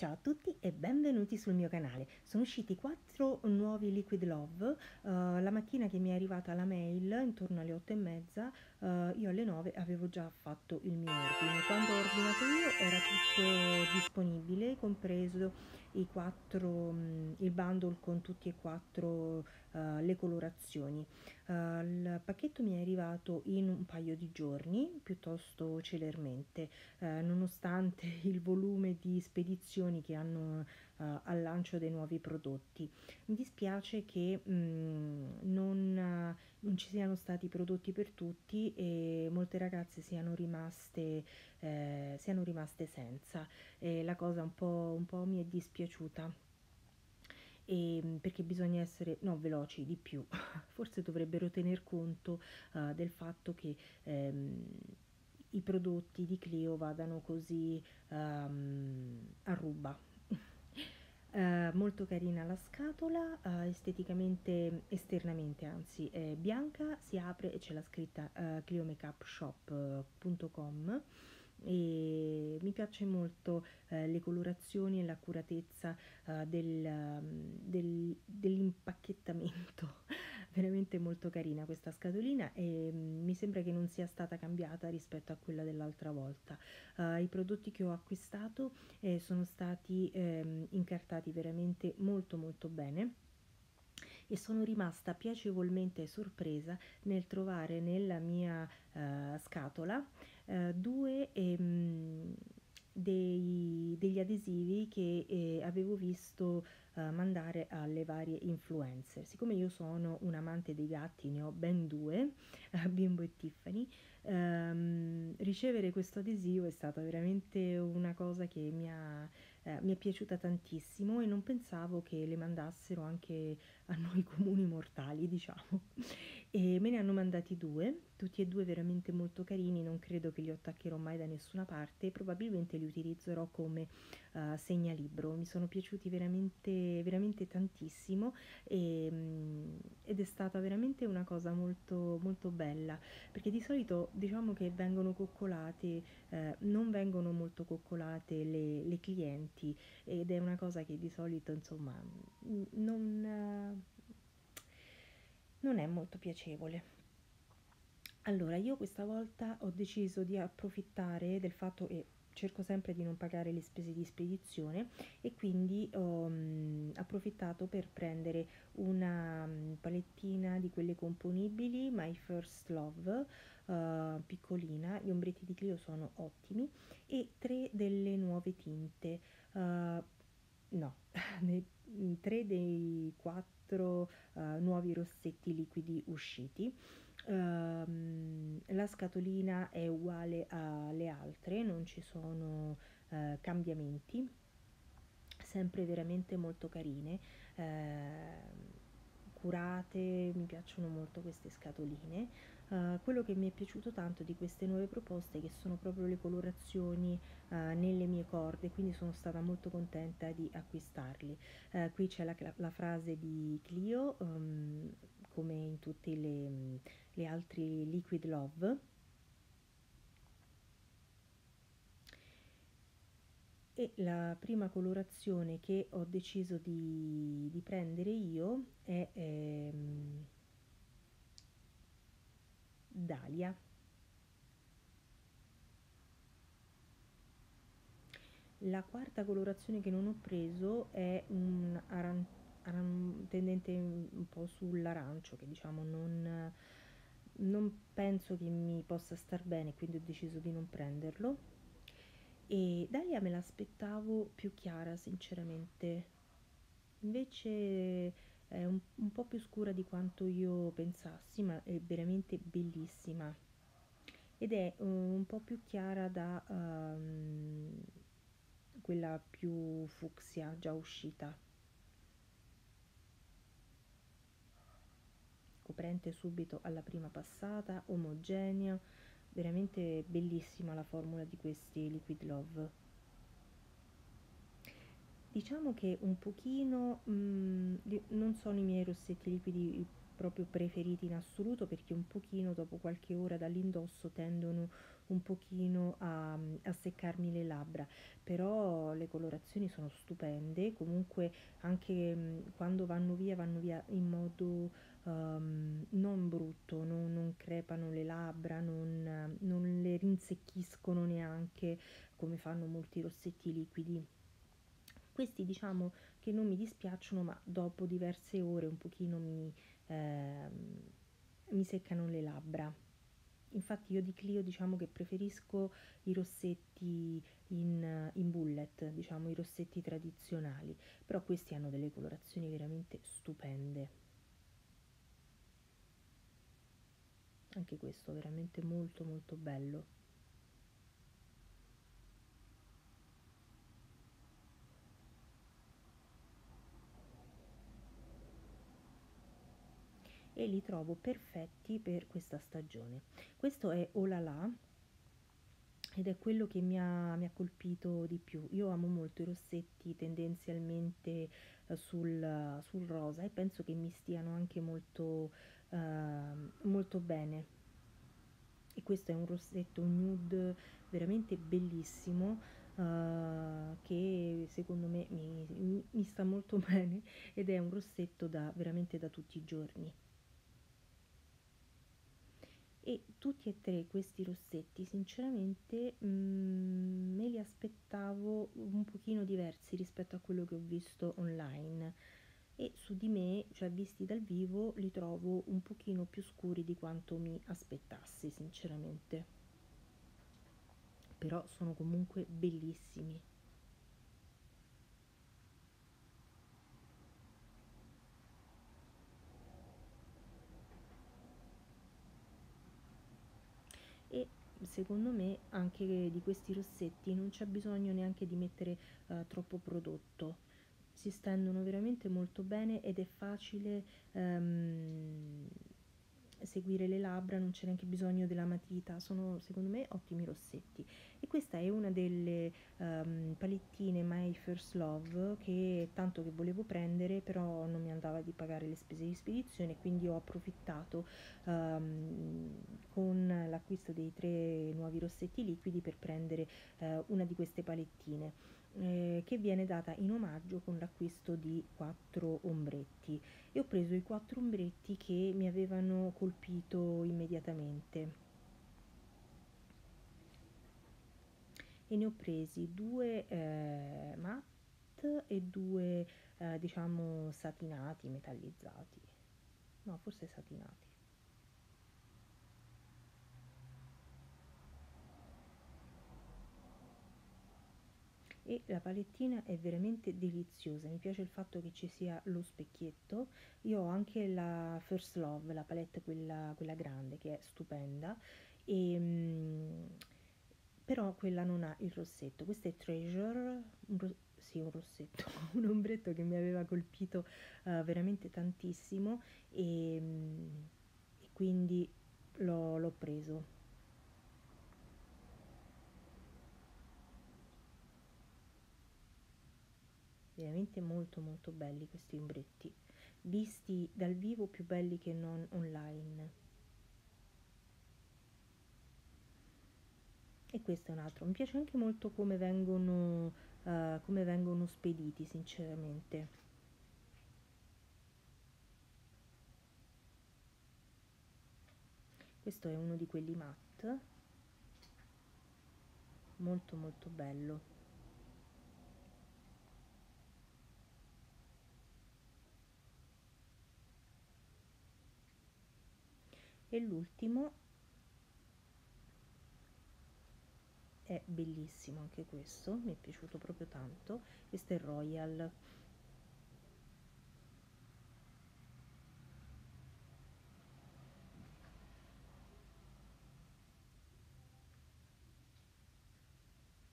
Ciao a tutti e benvenuti sul mio canale. Sono usciti 4 nuovi Liquid Love. La mattina che mi è arrivata la mail, intorno alle 8:30, io alle 9 avevo già fatto il mio ordine. Quando ho ordinato io era tutto disponibile, compreso i 4, il bundle con tutti e 4 le colorazioni. Il pacchetto mi è arrivato in un paio di giorni, piuttosto celermente, nonostante il volume di spedizione che hanno al lancio dei nuovi prodotti. Mi dispiace che non ci siano stati prodotti per tutti e molte ragazze siano rimaste senza. La cosa un po' mi è dispiaciuta, perché bisogna essere veloci di più. Forse dovrebbero tener conto del fatto che i prodotti di Clio vadano così a ruba. Molto carina la scatola, esteticamente, esternamente anzi, è bianca, si apre e c'è la scritta cliomakeupshop.com e mi piace molto le colorazioni e l'accuratezza dell'impacchettamento. Veramente molto carina questa scatolina e mi sembra che non sia stata cambiata rispetto a quella dell'altra volta. I prodotti che ho acquistato sono stati incartati veramente molto bene e sono rimasta piacevolmente sorpresa nel trovare nella mia scatola due degli adesivi che avevo visto mandare alle varie influencer. Siccome io sono un amante dei gatti, ne ho ben 2, Bimbo e Tiffany, ricevere questo adesivo è stata veramente una cosa che mi è piaciuta tantissimo e non pensavo che le mandassero anche a noi comuni mortali, diciamo. E me ne hanno mandati 2, tutti e 2 veramente molto carini. Non credo che li attaccherò mai da nessuna parte, probabilmente li utilizzerò come segnalibro. Mi sono piaciuti veramente tantissimo ed è stata veramente una cosa molto bella, perché di solito diciamo che vengono coccolate, non vengono molto coccolate le clienti, ed è una cosa che di solito insomma non è molto piacevole. Allora io questa volta ho deciso di approfittare del fatto che cerco sempre di non pagare le spese di spedizione e quindi ho approfittato per prendere una palettina di quelle componibili, My First Love, piccolina. Gli ombretti di Clio sono ottimi, e 3 delle nuove tinte, no, 3 dei 4 nuovi rossetti liquidi usciti. La scatolina è uguale alle altre, non ci sono cambiamenti, sempre veramente molto carine, curate. Mi piacciono molto queste scatoline. Quello che mi è piaciuto tanto di queste nuove proposte, che sono proprio le colorazioni nelle mie corde, quindi sono stata molto contenta di acquistarli. Qui c'è la frase di Clio, come in tutti le altri Liquid Love, e la prima colorazione che ho deciso di prendere io è Dahlia. La quarta colorazione che non ho preso è un arancione, tendente un po' sull'arancio, che diciamo non penso che mi possa star bene, quindi ho deciso di non prenderlo. E Dahlia me l'aspettavo più chiara sinceramente, invece è un po' più scura di quanto io pensassi, ma è veramente bellissima ed è un po' più chiara da quella più fucsia già uscita. Coprente subito alla prima passata, omogenea, veramente bellissima la formula di questi Liquid Love. Diciamo che un pochino non sono i miei rossetti liquidi proprio preferiti in assoluto, perché un pochino dopo qualche ora dall'indosso tendono un pochino a seccarmi le labbra, però le colorazioni sono stupende. Comunque anche quando vanno via in modo non brutto, non crepano le labbra, non le rinsecchiscono neanche come fanno molti rossetti liquidi. Questi diciamo che non mi dispiacciono, ma dopo diverse ore un pochino mi seccano le labbra. Infatti io di Clio diciamo che preferisco i rossetti in bullet, diciamo i rossetti tradizionali, però questi hanno delle colorazioni veramente stupende. Anche questo veramente molto molto bello. E li trovo perfetti per questa stagione. Questo è Ohlala ed è quello che mi ha colpito di più. Io amo molto i rossetti tendenzialmente sul rosa e penso che mi stiano anche molto, molto bene. E questo è un rossetto nude veramente bellissimo, che secondo me mi sta molto bene, ed è un rossetto veramente da tutti i giorni. E tutti e tre questi rossetti sinceramente me li aspettavo un pochino diversi rispetto a quello che ho visto online, e su di me, cioè visti dal vivo, li trovo un pochino più scuri di quanto mi aspettassi sinceramente, però sono comunque bellissimi. E secondo me anche di questi rossetti non c'è bisogno neanche di mettere troppo prodotto, si stendono veramente molto bene ed è facile seguire le labbra, non c'è neanche bisogno della matita, sono secondo me ottimi rossetti. E questa è una delle palettine My First Love che tanto che volevo prendere, però non mi andava di pagare le spese di spedizione, quindi ho approfittato con l'acquisto dei 3 nuovi rossetti liquidi per prendere una di queste palettine, che viene data in omaggio con l'acquisto di 4 ombretti, e ho preso i 4 ombretti che mi avevano colpito immediatamente, e ne ho presi 2 matte e 2 diciamo satinati, metallizzati, no forse satinati. E la palettina è veramente deliziosa, mi piace il fatto che ci sia lo specchietto. Io ho anche la First Love, la palette quella grande, che è stupenda, però quella non ha il rossetto. Questo è Treasure, un rossetto, un ombretto che mi aveva colpito veramente tantissimo, e quindi l'ho preso. Veramente molto molto belli questi ombretti, visti dal vivo più belli che non online. E questo è un altro, mi piace anche molto come vengono spediti sinceramente. Questo è uno di quelli matte, molto molto bello. E l'ultimo è bellissimo anche questo, mi è piaciuto proprio tanto. Questo è Royal.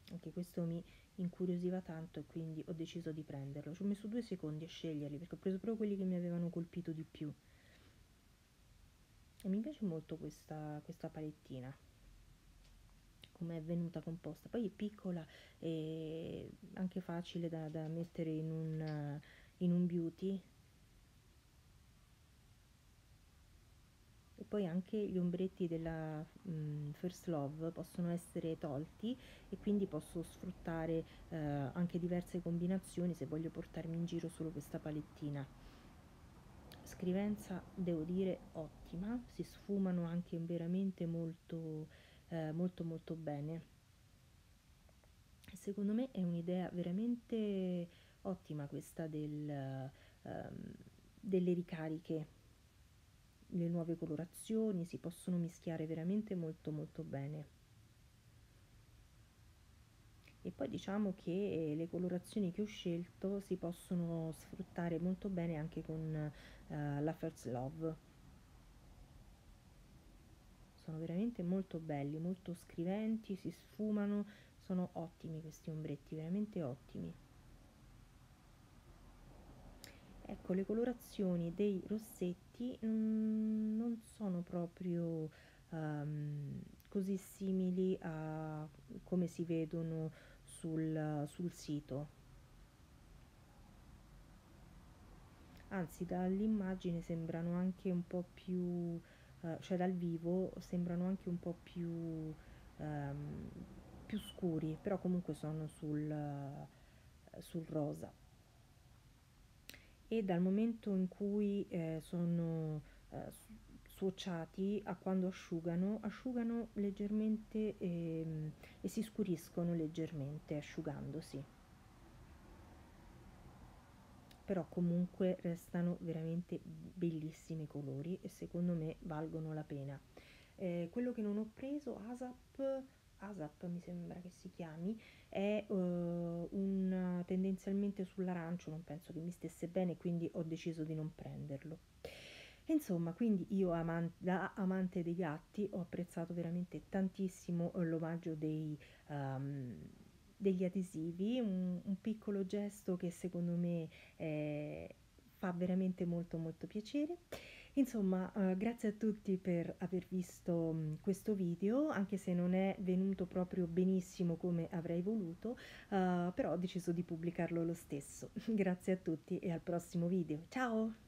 Anche questo mi incuriosiva tanto e quindi ho deciso di prenderlo. Ci ho messo 2 secondi a sceglierli perché ho preso proprio quelli che mi avevano colpito di più. E mi piace molto questa palettina, come è venuta composta, poi è piccola e anche facile da mettere in un beauty, e poi anche gli ombretti della First Love possono essere tolti e quindi posso sfruttare anche diverse combinazioni se voglio portarmi in giro solo questa palettina. Scrivenza devo dire ottima, si sfumano anche veramente molto molto bene. Secondo me è un'idea veramente ottima questa delle ricariche, le nuove colorazioni si possono mischiare veramente molto bene. E poi diciamo che le colorazioni che ho scelto si possono sfruttare molto bene anche con la First Love. Sono veramente molto belli, molto scriventi, si sfumano, sono ottimi questi ombretti, veramente ottimi. Ecco, le colorazioni dei rossetti non sono proprio così simili a come si vedono sul sito, anzi dall'immagine sembrano anche un po' più cioè dal vivo sembrano anche un po' più scuri, però comunque sono sul rosa. E dal momento in cui sono sfociati a quando asciugano leggermente e si scuriscono leggermente asciugandosi, però comunque restano veramente bellissimi colori e secondo me valgono la pena. Quello che non ho preso, Asap mi sembra che si chiami, è tendenzialmente sull'arancio, non penso che mi stesse bene, quindi ho deciso di non prenderlo. Insomma, quindi io da amante dei gatti ho apprezzato veramente tantissimo l'omaggio degli adesivi, un piccolo gesto che secondo me fa veramente molto piacere. Insomma, grazie a tutti per aver visto questo video, anche se non è venuto proprio benissimo come avrei voluto, però ho deciso di pubblicarlo lo stesso. Grazie a tutti e al prossimo video. Ciao!